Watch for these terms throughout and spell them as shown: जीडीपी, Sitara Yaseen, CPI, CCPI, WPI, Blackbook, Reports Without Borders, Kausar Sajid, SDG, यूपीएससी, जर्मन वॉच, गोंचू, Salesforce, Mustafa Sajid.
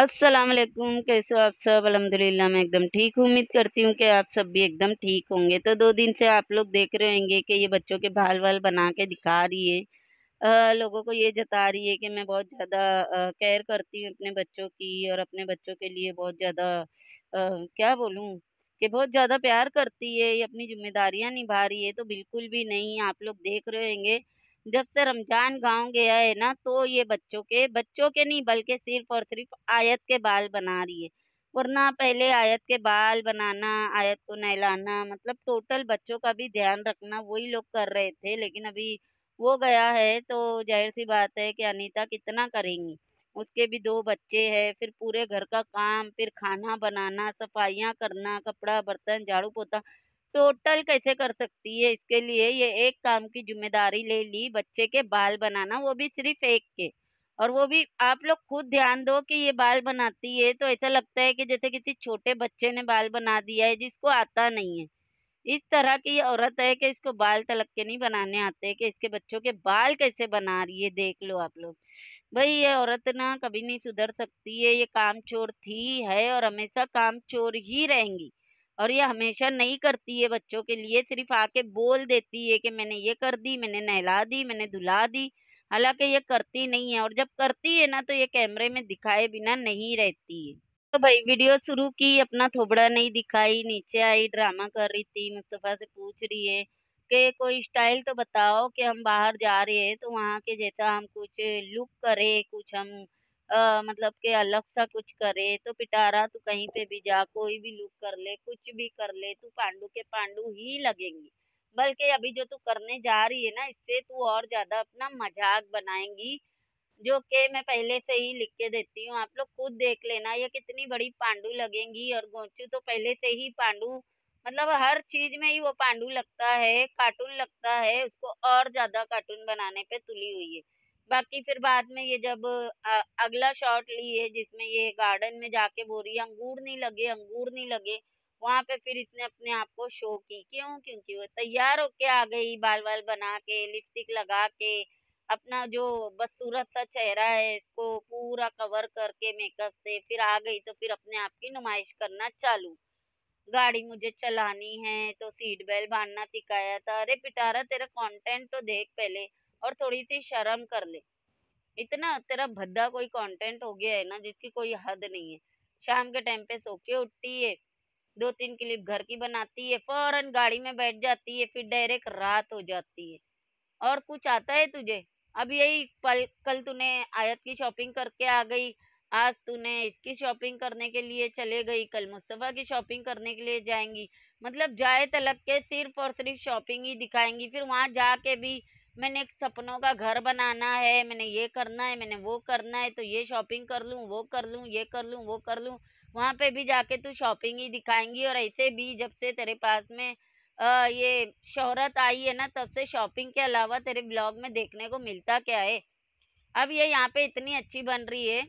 अस्सलाम वालेकुम, कैसे हो आप सब। अल्हम्दुलिल्लाह मैं एकदम ठीक हूँ। उम्मीद करती हूँ कि आप सब भी एकदम ठीक होंगे। तो 2 दिन से आप लोग देख रहे होंगे कि ये बच्चों के बाल वाल बना के दिखा रही है, लोगों को ये जता रही है कि मैं बहुत ज़्यादा केयर करती हूँ अपने बच्चों की और अपने बच्चों के लिए बहुत ज़्यादा क्या बोलूँ कि बहुत ज़्यादा प्यार करती है, ये अपनी जिम्मेदारियाँ निभा रही है। तो बिल्कुल भी नहीं। आप लोग देख रहे होंगे जब से रमज़ान गांव गया है ना, तो ये बच्चों के नहीं बल्कि सिर्फ और सिर्फ आयत के बाल बना रही है। वरना पहले आयत के बाल बनाना, आयत को नहलाना, मतलब टोटल बच्चों का भी ध्यान रखना वही लोग कर रहे थे। लेकिन अभी वो गया है तो जाहिर सी बात है कि अनीता कितना करेंगी, उसके भी 2 बच्चे हैं, फिर पूरे घर का काम, फिर खाना बनाना, सफाइयाँ करना, कपड़ा बर्तन झाड़ू पोता, टोटल कैसे कर सकती है। इसके लिए ये एक काम की जिम्मेदारी ले ली, बच्चे के बाल बनाना, वो भी सिर्फ एक के। और वो भी आप लोग खुद ध्यान दो कि ये बाल बनाती है तो ऐसा लगता है कि जैसे किसी छोटे बच्चे ने बाल बना दिया है जिसको आता नहीं है। इस तरह की ये औरत है कि इसको बाल तलक के नहीं बनाने आते, कि इसके बच्चों के बाल कैसे बना रही है देख लो आप लोग। भाई ये औरत ना कभी नहीं सुधर सकती है। ये काम चोर थी है और हमेशा काम चोर ही रहेंगी। और ये हमेशा नहीं करती है बच्चों के लिए, सिर्फ आके बोल देती है कि मैंने ये कर दी, मैंने नहला दी, मैंने धुला दी, हालांकि ये करती नहीं है। और जब करती है ना तो ये कैमरे में दिखाए बिना नहीं रहती है। तो भाई वीडियो शुरू की, अपना थोबड़ा नहीं दिखाई, नीचे आई, ड्रामा कर रही थी। मुस्तफ़ा से पूछ रही है कि कोई स्टाइल तो बताओ कि हम बाहर जा रहे हैं तो वहाँ के जैसा हम कुछ लुक करें, कुछ हम मतलब के अलग सा कुछ करे। तो पिटारा तू कहीं पे भी जा, कोई भी लुक कर ले, कुछ भी कर ले, तू पांडू के पांडू ही लगेंगी। बल्कि अभी जो तू करने जा रही है ना, इससे तू और ज़्यादा अपना मजाक बनाएंगी, जो कि मैं पहले से ही लिख के देती हूँ। आप लोग खुद देख लेना ये कितनी बड़ी पांडू लगेंगी। और गोंचू तो पहले से ही पांडू, मतलब हर चीज़ में ही वो पांडू लगता है, कार्टून लगता है, उसको और ज़्यादा कार्टून बनाने पर तुली हुई है। बाकी फिर बाद में ये जब अगला शॉट लिए जिसमें ये गार्डन में जाके बोल रही है अंगूर नहीं लगे, अंगूर नहीं लगे, वहाँ पे फिर इसने अपने आप को शो की। क्यों? क्योंकि वो तैयार होके आ गई, बाल बाल बना के, लिपस्टिक लगा के, अपना जो बदसूरत सा चेहरा है इसको पूरा कवर करके मेकअप से फिर आ गई। तो फिर अपने आप की नुमाइश करना चालू, गाड़ी मुझे चलानी है तो सीट बेल्ट बांधना सिखाया था। अरे पिटारा तेरा कॉन्टेंट तो देख पहले और थोड़ी सी शर्म कर ले। इतना तेरा भद्दा कोई कंटेंट हो गया है ना जिसकी कोई हद नहीं है। शाम के टाइम पे सो के उठती है, 2-3 क्लिप घर की बनाती है, फौरन गाड़ी में बैठ जाती है, फिर डायरेक्ट रात हो जाती है। और कुछ आता है तुझे? अब यही कल तूने आयत की शॉपिंग करके आ गई, आज तूने इसकी शॉपिंग करने के लिए चले गई, कल मुस्तफ़ा की शॉपिंग करने के लिए जाएंगी। मतलब जाए तलक के सिर्फ और सिर्फ शॉपिंग ही दिखाएंगी। फिर वहाँ जाके भी मैंने एक सपनों का घर बनाना है, मैंने ये करना है, मैंने वो करना है, तो ये शॉपिंग कर लूँ, वो कर लूँ, ये कर लूँ, वो कर लूँ, वहाँ पे भी जाके तू शॉपिंग ही दिखाएंगी। और ऐसे भी जब से तेरे पास में ये शोहरत आई है ना, तब से शॉपिंग के अलावा तेरे ब्लॉग में देखने को मिलता क्या है। अब ये यहाँ पे इतनी अच्छी बन रही है।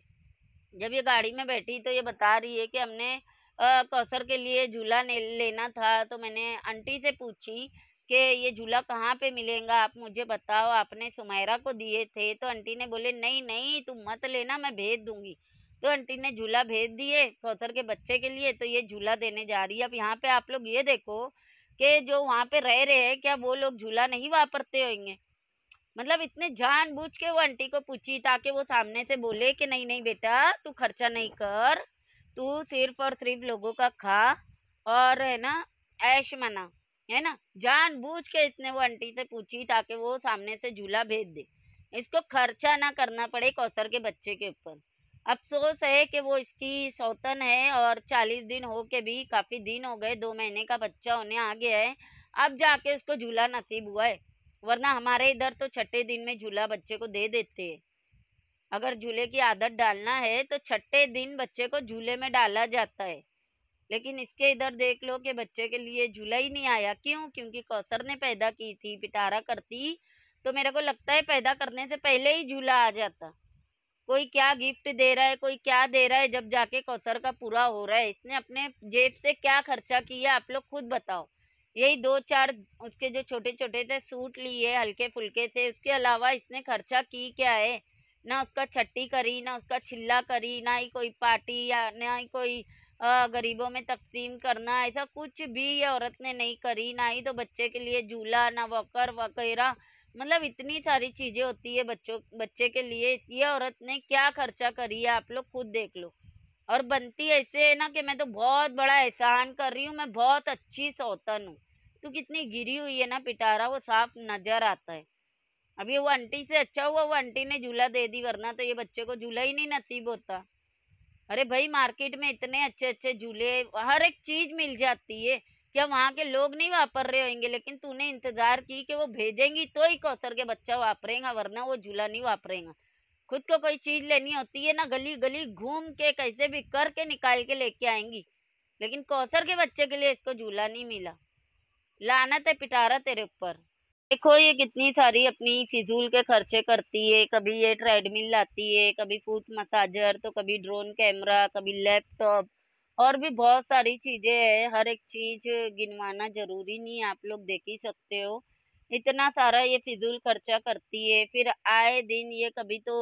जब ये गाड़ी में बैठी तो ये बता रही है कि हमने कौसर के लिए झूला लेना था, तो मैंने आंटी से पूछी कि ये झूला कहाँ पे मिलेगा, आप मुझे बताओ, आपने सुमेरा को दिए थे। तो आंटी ने बोले नहीं नहीं तुम मत लेना, मैं भेज दूंगी। तो आंटी ने झूला भेज दिए कौसर के बच्चे के लिए, तो ये झूला देने जा रही है। अब यहाँ पे आप लोग ये देखो कि जो वहाँ पे रह रहे हैं क्या वो लोग झूला नहीं वापरते होंगे? मतलब इतने जानबूझ के वो आंटी को पूछी ताकि वो सामने से बोले कि नहीं नहीं बेटा तू खर्चा नहीं कर, तू सिर्फ और सिर्फ लोगों का खा और है ना ऐश मना, है ना। जानबूझ के इतने वो आंटी से पूछी ताकि वो सामने से झूला भेज दे, इसको खर्चा ना करना पड़े कौसर के बच्चे के ऊपर। अफसोस है कि वो इसकी सौतन है और 40 दिन हो के भी काफ़ी दिन हो गए, 2 महीने का बच्चा होने आ गया है, अब जाके उसको झूला नसीब हुआ है। वरना हमारे इधर तो 6ठे दिन में झूला बच्चे को दे देते हैं। अगर झूले की आदत डालना है तो 6ठे दिन बच्चे को झूले में डाला जाता है। लेकिन इसके इधर देख लो कि बच्चे के लिए झूला ही नहीं आया। क्यों? क्योंकि कौसर ने पैदा की थी, पिटारा करती तो मेरे को लगता है पैदा करने से पहले ही झूला आ जाता। कोई क्या गिफ्ट दे रहा है, कोई क्या दे रहा है, जब जाके कौसर का पूरा हो रहा है। इसने अपने जेब से क्या खर्चा किया आप लोग खुद बताओ। यही 2-4 उसके जो छोटे छोटे से सूट लिए हल्के फुल्के से, उसके अलावा इसने खर्चा की क्या है? ना उसका छट्टी करी, ना उसका छिल्ला करी, ना ही कोई पार्टी या ना ही कोई गरीबों में तकसीम करना, ऐसा कुछ भी ये औरत ने नहीं करी। ना ही तो बच्चे के लिए झूला, ना वॉकर वगैरह, मतलब इतनी सारी चीज़ें होती है बच्चे के लिए। ये औरत ने क्या खर्चा करी है आप लोग खुद देख लो। और बनती ऐसे है ना कि मैं तो बहुत बड़ा एहसान कर रही हूँ, मैं बहुत अच्छी सौतन हूँ। तो कितनी गिरी हुई है ना पिटारा, वो साफ नज़र आता है। अभी वो आंटी से अच्छा हुआ वो आंटी ने झूला दे दी, वरना तो ये बच्चे को झूला ही नहीं नसीब होता। अरे भाई मार्केट में इतने अच्छे अच्छे झूले, हर एक चीज़ मिल जाती है। क्या वहाँ के लोग नहीं वापर रहे होंगे? लेकिन तूने इंतज़ार की कि वो भेजेंगी तो ही कौसर के बच्चा वापरेगा, वरना वो झूला नहीं वापरेगा। खुद को कोई चीज़ लेनी होती है ना, गली गली घूम के कैसे भी करके निकाल के लेके आएंगी। लेकिन कौसर के बच्चे के लिए इसको झूला नहीं मिला। लानत है पिटारा तेरे ऊपर। देखो ये कितनी सारी अपनी फिजूल के खर्चे करती है। कभी ये ट्रेडमिल लाती है, कभी फुट मसाजर, तो कभी ड्रोन कैमरा, कभी लैपटॉप, और भी बहुत सारी चीज़ें हैं। हर एक चीज़ गिनवाना ज़रूरी नहीं है, आप लोग देख ही सकते हो इतना सारा ये फिजूल खर्चा करती है। फिर आए दिन ये कभी तो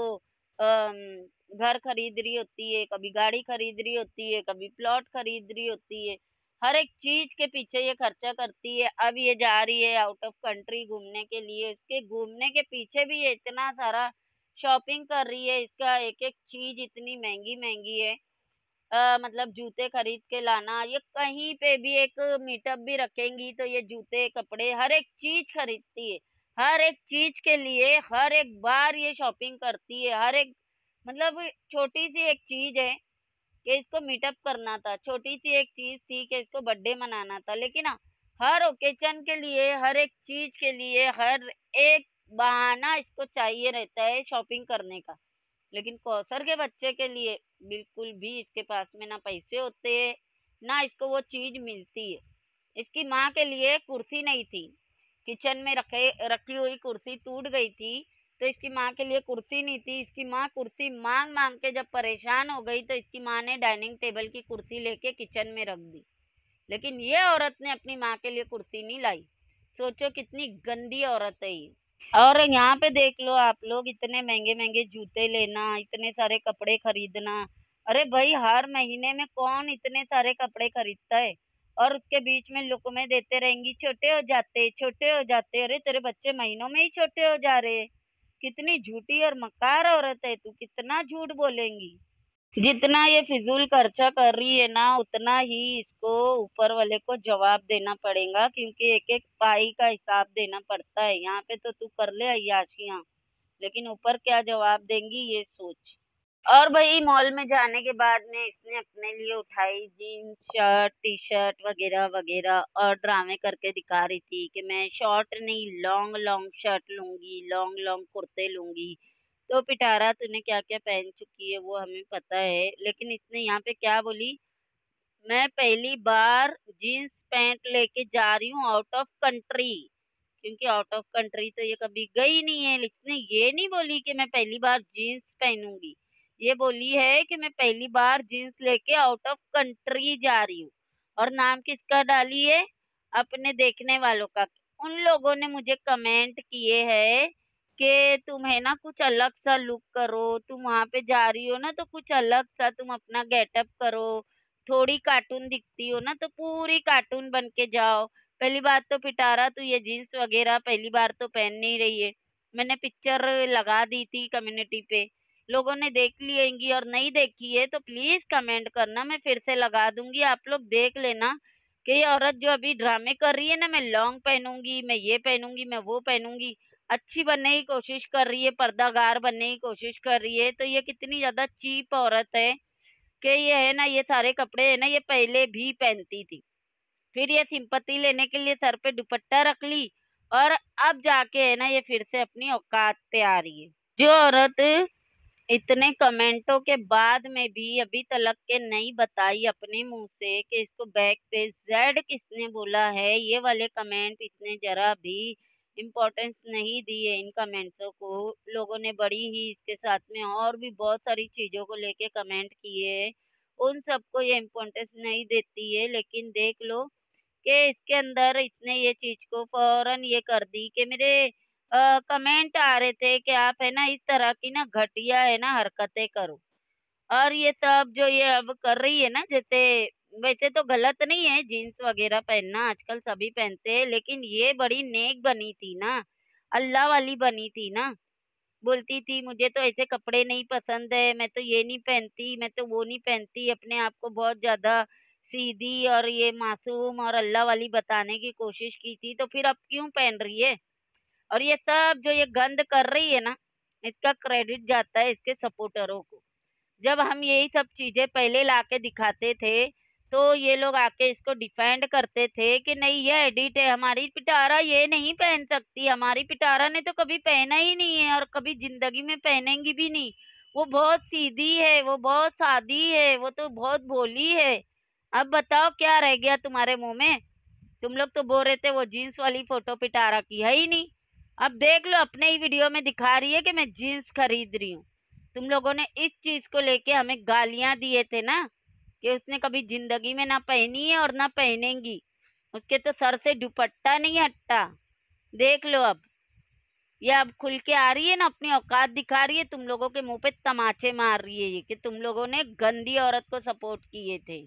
घर खरीद रही होती है, कभी गाड़ी खरीद रही होती है, कभी प्लॉट खरीद रही होती है। हर एक चीज़ के पीछे ये खर्चा करती है। अब ये जा रही है आउट ऑफ कंट्री घूमने के लिए, उसके घूमने के पीछे भी ये इतना सारा शॉपिंग कर रही है। इसका एक एक चीज़ इतनी महंगी महंगी है, मतलब जूते खरीद के लाना। ये कहीं पे भी एक मीटअप भी रखेंगी तो ये जूते कपड़े हर एक चीज़ खरीदती है। हर एक चीज़ के लिए हर एक बार ये शॉपिंग करती है। हर एक मतलब छोटी सी एक चीज़ है कि इसको मीटअप करना था, छोटी सी एक चीज़ थी कि इसको बर्थडे मनाना था, लेकिन हर ओकेजन के लिए हर एक चीज़ के लिए हर एक बहाना इसको चाहिए रहता है शॉपिंग करने का। लेकिन कौसर के बच्चे के लिए बिल्कुल भी इसके पास में ना पैसे होते हैं, ना इसको वो चीज़ मिलती है। इसकी माँ के लिए कुर्सी नहीं थी, किचन में रखी हुई कुर्सी टूट गई थी, तो इसकी माँ के लिए कुर्सी नहीं थी। इसकी माँ कुर्सी मांग मांग के जब परेशान हो गई तो इसकी माँ ने डाइनिंग टेबल की कुर्सी लेके किचन में रख दी। लेकिन ये औरत ने अपनी माँ के लिए कुर्सी नहीं लाई। सोचो कितनी गंदी औरत है ये। और यहाँ पे देख लो आप लोग, इतने महंगे महंगे जूते लेना, इतने सारे कपड़े खरीदना। अरे भाई हर महीने में कौन इतने सारे कपड़े खरीदता है? और उसके बीच में लुकमे देते रहेंगी, छोटे हो जाते छोटे हो जाते। अरे तेरे बच्चे महीनों में ही छोटे हो जा रहे। कितनी झूठी और मकार औरत है तू, कितना झूठ बोलेंगी। जितना ये फिजूल खर्चा कर रही है ना, उतना ही इसको ऊपर वाले को जवाब देना पड़ेगा, क्योंकि एक एक पाई का हिसाब देना पड़ता है। यहाँ पे तो तू कर ले अय्याशियाँ, लेकिन ऊपर क्या जवाब देंगी ये सोच। और भाई मॉल में जाने के बाद में इसने अपने लिए उठाई जीन्स, शर्ट, टी शर्ट वगैरह वगैरह, और ड्रामे करके दिखा रही थी कि मैं शॉर्ट नहीं लॉन्ग शर्ट लूँगी, लॉन्ग कुर्ते लूँगी। तो पिटारा तूने क्या क्या पहन चुकी है वो हमें पता है। लेकिन इसने यहाँ पे क्या बोली, मैं पहली बार जीन्स पैंट लेके जा रही हूँ आउट ऑफ कंट्री, क्योंकि आउट ऑफ कंट्री तो ये कभी गई नहीं है। इसने ये नहीं बोली कि मैं पहली बार जीन्स पहनूंगी, ये बोली है कि मैं पहली बार जीन्स लेके आउट ऑफ कंट्री जा रही हूँ। और नाम किसका डाली है, अपने देखने वालों का। उन लोगों ने मुझे कमेंट किए हैं कि तुम है ना कुछ अलग सा लुक करो, तुम वहाँ पे जा रही हो ना तो कुछ अलग सा तुम अपना गेटअप करो, थोड़ी कार्टून दिखती हो ना तो पूरी कार्टून बन के जाओ। पहली बात तो पिटारा तू ये जीन्स वगैरह पहली बार तो पहन नहीं रही है। मैंने पिक्चर लगा दी थी कम्युनिटी पे, लोगों ने देख ली होंगी, और नहीं देखी है तो प्लीज़ कमेंट करना, मैं फिर से लगा दूंगी। आप लोग देख लेना कि ये औरत जो अभी ड्रामे कर रही है ना, मैं लॉन्ग पहनूंगी, मैं ये पहनूंगी, मैं वो पहनूंगी, अच्छी बनने की कोशिश कर रही है, पर्दागार बनने की कोशिश कर रही है। तो ये कितनी ज़्यादा चीप औरत है कि ये है ना, ये सारे कपड़े है ना ये पहले भी पहनती थी, फिर ये सिंपत्ति लेने के लिए सर पर दुपट्टा रख ली, और अब जाके है ना ये फिर से अपनी औकात पे आ रही है। जो औरत इतने कमेंटों के बाद में भी अभी तलक के नहीं बताई अपने मुंह से कि इसको बैक पे जेड किसने बोला है, ये वाले कमेंट इसने जरा भी इम्पोर्टेंस नहीं दी है इन कमेंट्सों को। लोगों ने बड़ी ही इसके साथ में और भी बहुत सारी चीज़ों को लेके कमेंट किए हैं, उन सबको ये इम्पोर्टेंस नहीं देती है। लेकिन देख लो कि इसके अंदर इसने ये चीज़ को फौरन ये कर दी कि मेरे कमेंट आ रहे थे कि आप है ना इस तरह की ना घटिया है ना हरकतें करो। और ये सब जो ये अब कर रही है ना, जैसे वैसे तो गलत नहीं है जीन्स वगैरह पहनना, आजकल सभी पहनते हैं, लेकिन ये बड़ी नेक बनी थी ना, अल्लाह वाली बनी थी ना। बोलती थी मुझे तो ऐसे कपड़े नहीं पसंद है, मैं तो ये नहीं पहनती, मैं तो वो नहीं पहनती, अपने आप को बहुत ज़्यादा सीधी और ये मासूम और अल्लाह वाली बताने की कोशिश की थी। तो फिर अब क्यों पहन रही है? और ये सब जो ये गंद कर रही है ना, इसका क्रेडिट जाता है इसके सपोर्टरों को। जब हम यही सब चीज़ें पहले ला के दिखाते थे तो ये लोग आके इसको डिफेंड करते थे कि नहीं ये एडिट है, हमारी पिटारा ये नहीं पहन सकती, हमारी पिटारा ने तो कभी पहना ही नहीं है और कभी ज़िंदगी में पहनेंगी भी नहीं, वो बहुत सीधी है, वो बहुत सादी है, वो तो बहुत भोली है। अब बताओ क्या रह गया तुम्हारे मुँह में? तुम लोग तो बोल रहे थे वो जीन्स वाली फ़ोटो पिटारा की है ही नहीं, अब देख लो अपने ही वीडियो में दिखा रही है कि मैं जीन्स खरीद रही हूँ। तुम लोगों ने इस चीज़ को लेके हमें गालियाँ दिए थे ना कि उसने कभी ज़िंदगी में ना पहनी है और ना पहनेंगी, उसके तो सर से दुपट्टा नहीं हटता। देख लो अब यह अब खुल के आ रही है ना, अपनी औकात दिखा रही है, तुम लोगों के मुँह पे तमाचे मार रही है ये कि तुम लोगों ने गंदी औरत को सपोर्ट किए थे।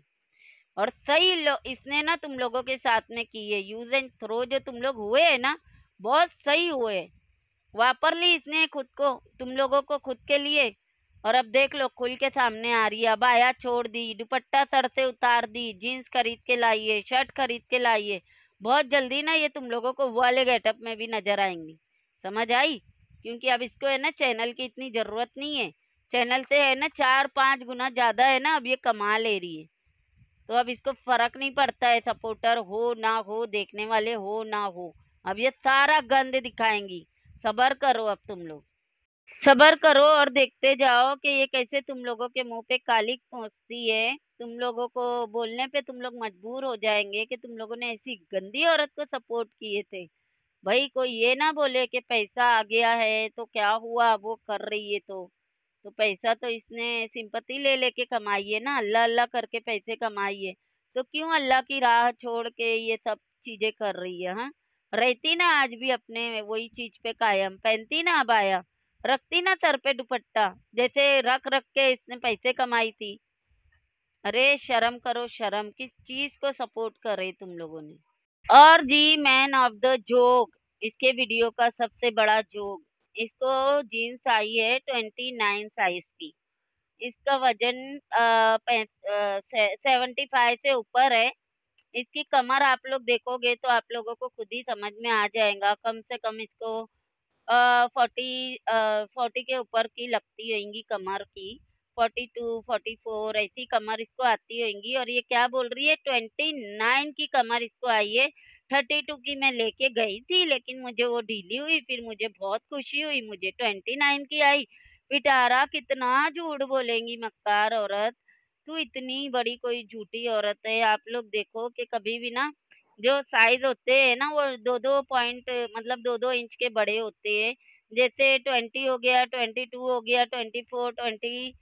और सही इसने ना तुम लोगों के साथ में की है, यूज़ एंड थ्रो जो तुम लोग हुए है ना, बहुत सही हुए, वापर ली इसने खुद को, तुम लोगों को खुद के लिए। और अब देख लो खुल के सामने आ रही है, अब आया छोड़ दी, दुपट्टा सर से उतार दी, जीन्स खरीद के लाइए, शर्ट खरीद के लाइए। बहुत जल्दी ना ये तुम लोगों को वाले गेटअप में भी नजर आएंगी, समझ आई? क्योंकि अब इसको है ना चैनल की इतनी ज़रूरत नहीं है, चैनल से है ना 4-5 गुना ज़्यादा है ना अब ये कमा ले रही है। तो अब इसको फर्क नहीं पड़ता है सपोर्टर हो ना हो, देखने वाले हो ना हो, अब ये सारा गंद दिखाएंगी। सब्र करो, अब तुम लोग सब्र करो और देखते जाओ कि ये कैसे तुम लोगों के मुंह पे कालिक पहुंचती है। तुम लोगों को बोलने पे तुम लोग मजबूर हो जाएंगे कि तुम लोगों ने ऐसी गंदी औरत को सपोर्ट किए थे। भाई कोई ये ना बोले कि पैसा आ गया है तो क्या हुआ, वो कर रही है तो पैसा तो इसने सिंपत्ति ले लेके कमाई है ना, अल्लाह अल्लाह करके पैसे कमाई है, तो क्यों अल्लाह की राह छोड़ के ये सब चीज़ें कर रही है? हाँ, रहती ना आज भी अपने वही चीज पे कायम, पहनती ना अबाया, रखती ना सर पे दुपट्टा, जैसे रख रख के इसने पैसे कमाई थी। अरे शर्म करो, शर्म किस चीज को सपोर्ट कर रहे तुम लोगों ने। और जी मैन ऑफ द जोक, इसके वीडियो का सबसे बड़ा जोक, इसको जीन्स आई है 29 साइज की, इसका वजन 75 से ऊपर है, इसकी कमर आप लोग देखोगे तो आप लोगों को खुद ही समझ में आ जाएगा, कम से कम इसको 40 के ऊपर की लगती होंगी कमर की, 42-44 ऐसी कमर इसको आती होंगी। और ये क्या बोल रही है, 29 की कमर इसको आई है। 32 की मैं लेके गई थी लेकिन मुझे वो ढीली हुई, फिर मुझे बहुत खुशी हुई, मुझे 29 की आई। पिटारा कितना झूठ बोलेंगी, मक्कार औरत, तू इतनी बड़ी कोई झूठी औरत है। आप लोग देखो कि कभी भी ना जो साइज होते हैं ना वो 2-2 पॉइंट मतलब 2-2 इंच के बड़े होते हैं, जैसे 20 हो गया, 22 हो गया, 24, 26,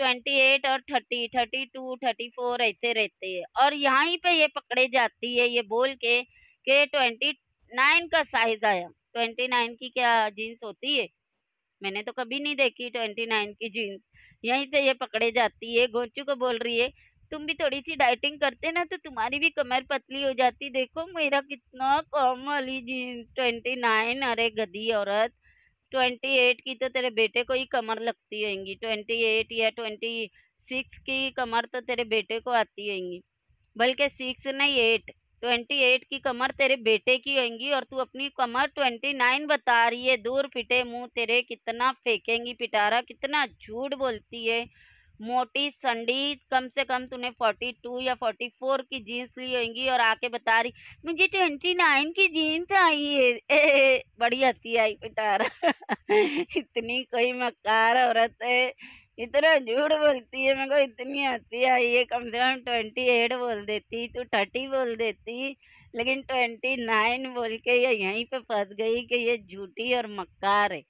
28 और 30, 32, 34 ऐसे रहते हैं। और यहीं पे ये पकड़े जाती है ये बोल के कि 29 का साइज आया। 29 की क्या जीन्स होती है? मैंने तो कभी नहीं देखी 29 की जीन्स। यहीं से ये पकड़े जाती है। गोचू को बोल रही है तुम भी थोड़ी सी डाइटिंग करते ना तो तुम्हारी भी कमर पतली हो जाती, देखो मेरा कितना कम वाली जीन्स 29। अरे गधी औरत, 28 की तो तेरे बेटे को ही कमर लगती होंगी, 28 या 26 की कमर तो तेरे बेटे को आती होंगी, बल्कि 6 नहीं 8, 28 की कमर तेरे बेटे की होंगी और तू अपनी कमर 29 बता रही है। दूर फिटे मुंह तेरे, कितना फेंकेंगी पिटारा, कितना झूठ बोलती है। मोटी संडी, कम से कम तूने 42 या 44 की जीन्स ली होंगी और आके बता रही मुझे 29 की जीन्स आई है। बड़ी हंसी आई पिटारा। इतनी कोई मक्कार औरत है, इतना झूठ बोलती है, मेरे को इतनी हंसी आई है। कम से कम 28 बोल देती, तू 30 बोल देती, लेकिन 29 बोल के ये यहीं पे फंस गई कि ये झूठी और मक्कार है।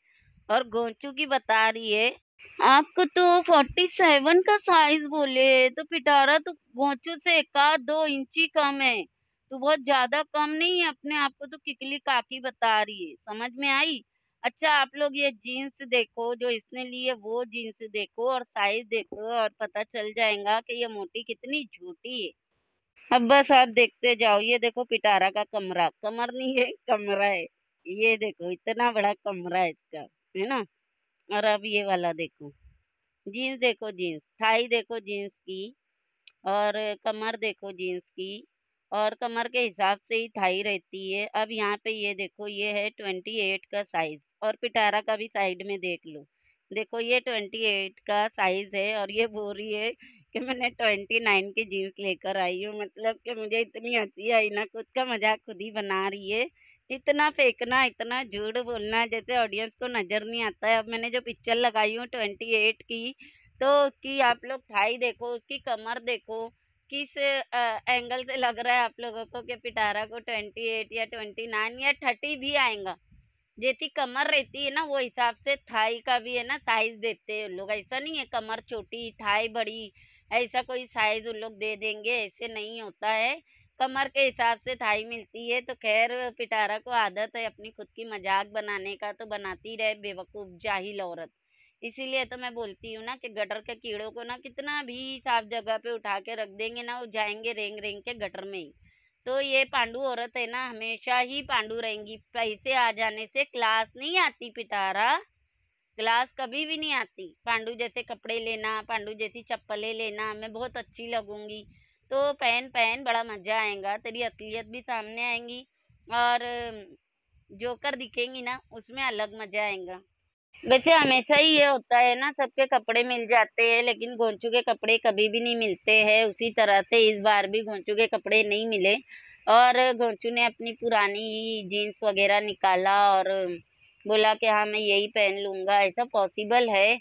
और गोंचू की बता रही है आपको तो 47 का साइज बोले, तो पिटारा तो गोंचू से 1-2 इंच ही कम है। तो बहुत ज्यादा कम नहीं है, अपने आप को तो किकली काकी बता रही है, समझ में आई। अच्छा आप लोग ये जीन्स देखो जो इसने लिए, वो जीन्स देखो और साइज देखो और पता चल जाएगा कि ये मोटी कितनी झूठी है। अब बस आप देखते जाओ। ये देखो पिटारा का कमरा, कमर नहीं है कमरा है, ये देखो इतना बड़ा कमरा है इसका, है ना। और अब ये वाला देखो, जीन्स देखो, जीन्स थाई देखो जीन्स की, और कमर देखो जीन्स की, और कमर के हिसाब से ही थाई रहती है। अब यहाँ पे ये देखो, ये है 28 का साइज, और पिटारा का भी साइड में देख लो, देखो ये 28 का साइज है। और ये बोल रही है कि मैंने 29 की जीन्स लेकर आई हूँ, मतलब कि मुझे इतनी हंसी आई ना, खुद का मजाक खुद ही बना रही है। इतना फेंकना, इतना झूठ बोलना, जैसे ऑडियंस को नज़र नहीं आता है। अब मैंने जो पिक्चर लगाई हूँ 28 की, तो उसकी आप लोग थाई देखो, उसकी कमर देखो, किस एंगल से लग रहा है आप लोगों को कि पिटारा को 28 या 29 या 30 भी आएगा। जैसी कमर रहती है ना, वो हिसाब से थाई का भी है ना साइज़ देते हैं लोग। ऐसा नहीं है कमर छोटी थाई बड़ी, ऐसा कोई साइज़ उन लोग दे देंगे, ऐसे नहीं होता है, कमर के हिसाब से थाई मिलती है। तो खैर पिटारा को आदत है अपनी खुद की मजाक बनाने का, तो बनाती रहे बेवकूफ़ जाहिल औरत। इसीलिए तो मैं बोलती हूँ ना कि गटर के कीड़ों को ना कितना भी साफ जगह पे उठा के रख देंगे ना, वो जाएंगे रेंग रेंग के गटर में ही। तो ये पांडू औरत है ना, हमेशा ही पांडू रहेंगी। पैसे आ जाने से क्लास नहीं आती पिटारा, क्लास कभी भी नहीं आती। पांडू जैसे कपड़े लेना, पांडू जैसी चप्पलें लेना, मैं बहुत अच्छी लगूंगी तो पहन पहन बड़ा मज़ा आएगा, तेरी असलियत भी सामने आएगी और जोकर दिखेंगी ना, उसमें अलग मज़ा आएगा। वैसे हमेशा ही ये होता है ना, सबके कपड़े मिल जाते हैं लेकिन गोंचू के कपड़े कभी भी नहीं मिलते हैं। उसी तरह से इस बार भी गोंचू के कपड़े नहीं मिले, और गोंचू ने अपनी पुरानी ही जीन्स वगैरह निकाला और बोला कि हाँ मैं यही पहन लूँगा। ऐसा पॉसिबल है?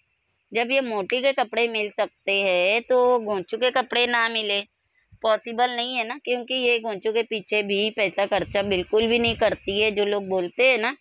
जब ये मोटी के कपड़े मिल सकते हैं तो गोंचू के कपड़े ना मिले, पॉसिबल नहीं है ना, क्योंकि ये गोंचू के पीछे भी पैसा खर्चा बिल्कुल भी नहीं करती है। जो लोग बोलते हैं ना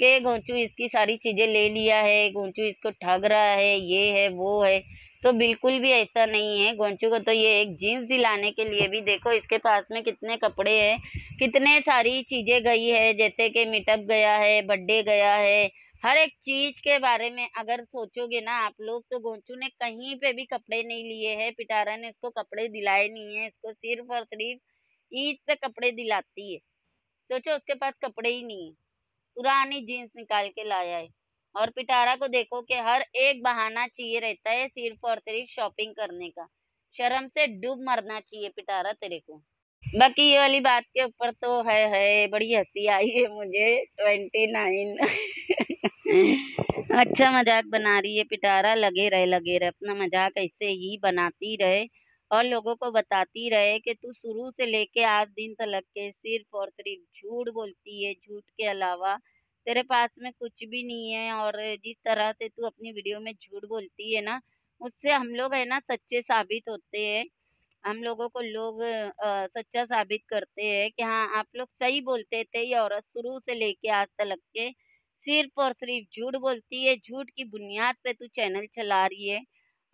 कि गोंचू इसकी सारी चीज़ें ले लिया है, गोंचू इसको ठग रहा है, ये है वो है, तो बिल्कुल भी ऐसा नहीं है। गोंचू को तो ये एक जीन्स दिलाने के लिए भी देखो इसके पास में कितने कपड़े हैं, कितने सारी चीज़ें गई है, जैसे कि मीटअप गया है, बर्थडे गया है, हर एक चीज़ के बारे में अगर सोचोगे ना आप लोग तो गोंचू ने कहीं पे भी कपड़े नहीं लिए हैं। पिटारा ने इसको कपड़े दिलाए नहीं है, इसको सिर्फ और सिर्फ ईद पे कपड़े दिलाती है। सोचो उसके पास कपड़े ही नहीं है, पुरानी जीन्स निकाल के लाया है। और पिटारा को देखो कि हर एक बहाना चाहिए रहता है सिर्फ और सिर्फ शॉपिंग करने का। शर्म से डूब मरना चाहिए पिटारा तेरे को। बाकी ये वाली बात के ऊपर तो है बड़ी हंसी आई है मुझे, 29 अच्छा मजाक बना रही है पिटारा, लगे रहे अपना मजाक ऐसे ही बनाती रहे और लोगों को बताती रहे कि तू शुरू से लेके आज दिन तक के सिर्फ और सिर्फ झूठ बोलती है, झूठ के अलावा तेरे पास में कुछ भी नहीं है। और जिस तरह से तू अपनी वीडियो में झूठ बोलती है ना, उससे हम लोग है ना सच्चे साबित होते हैं, हम लोगों को लोग सच्चा साबित करते हैं कि हाँ आप लोग सही बोलते थे। ये औरत शुरू से लेके आज तक के सिर्फ और सिर्फ झूठ बोलती है, झूठ की बुनियाद पे तू चैनल चला रही है।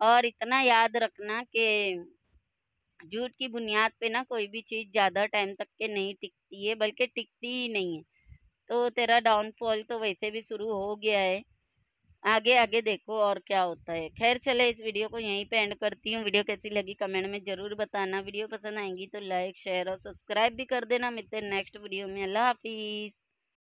और इतना याद रखना कि झूठ की बुनियाद पे ना कोई भी चीज़ ज़्यादा टाइम तक के नहीं टिकती है, बल्कि टिकती ही नहीं है। तो तेरा डाउनफॉल तो वैसे भी शुरू हो गया है, आगे आगे देखो और क्या होता है। खैर चले, इस वीडियो को यहीं पे एंड करती हूँ। वीडियो कैसी लगी कमेंट में ज़रूर बताना, वीडियो पसंद आएगी तो लाइक शेयर और सब्सक्राइब भी कर देना। मिलते हैं नेक्स्ट वीडियो में, अल्लाह हाफिज़।